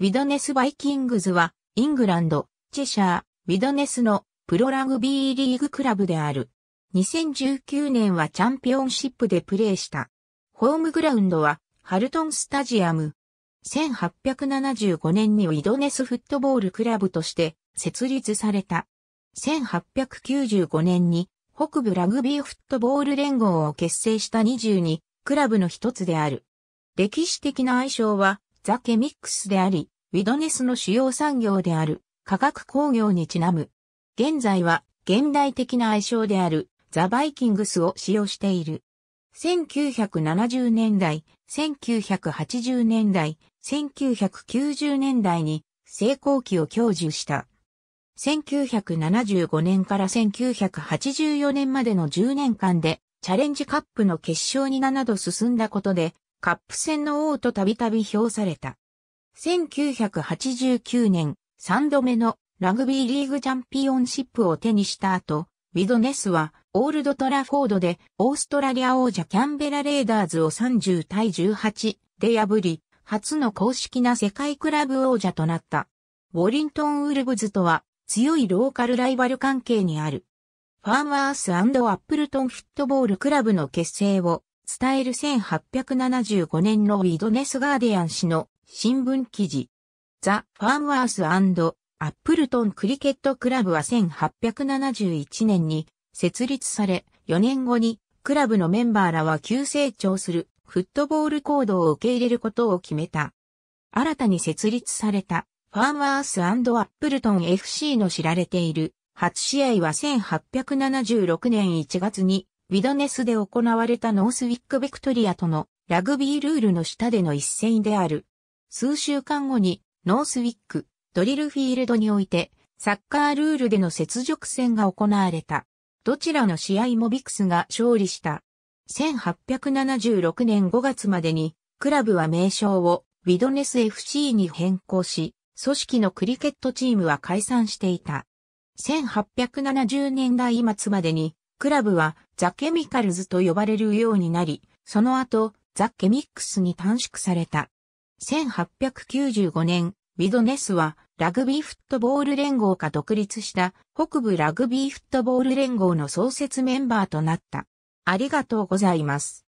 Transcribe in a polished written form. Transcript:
ウィドネス・バイキングズは、イングランド、チェシャー、ウィドネスのプロラグビーリーグクラブである。2019年はチャンピオンシップでプレーした。ホームグラウンドは、ハルトンスタジアム。1875年にウィドネスフットボールクラブとして設立された。1895年に北部ラグビーフットボール連合を結成した22クラブの一つである。歴史的な愛称はザ・ケミックスであり、ウィドネスの主要産業である化学工業にちなむ。現在は現代的な愛称であるザ・バイキングスを使用している。1970年代、1980年代、1990年代に成功期を享受した。1975年から1984年までの10年間でチャレンジカップの決勝に7度進んだことでカップ戦の王とたびたび評された。1989年3度目のラグビーリーグチャンピオンシップを手にした後、ウィドネスはオールドトラフォードでオーストラリア王者キャンベラレイダーズを30対18で破り、初の公式な世界クラブ王者となった。ウォリントンウルブズとは強いローカルライバル関係にある。ファーマース&アップルトンフットボールクラブの結成を伝える1875年のウィドネスガーディアン紙の新聞記事。ザ・ファーマース&アップルトンクリケットクラブは1871年に設立され、4年後にクラブのメンバーらは急成長するフットボール行動を受け入れることを決めた。新たに設立されたファーマース&アップルトン FC の知られている初試合は1876年1月にウィドネスで行われたノースウィック・ビクトリアとのラグビールールの下での一戦である。数週間後にノースウィックドリルフィールドにおいて、サッカールールでの雪辱戦が行われた。どちらの試合もビクスが勝利した。1876年5月までに、クラブは名称をウィドネス FC に変更し、組織のクリケットチームは解散していた。1870年代末までに、クラブはザ・ケミカルズと呼ばれるようになり、その後、ザ・ケミックスに短縮された。1895年、ウィドネスはラグビーフットボール連合が独立した北部ラグビーフットボール連合の創設メンバーとなった。ありがとうございます。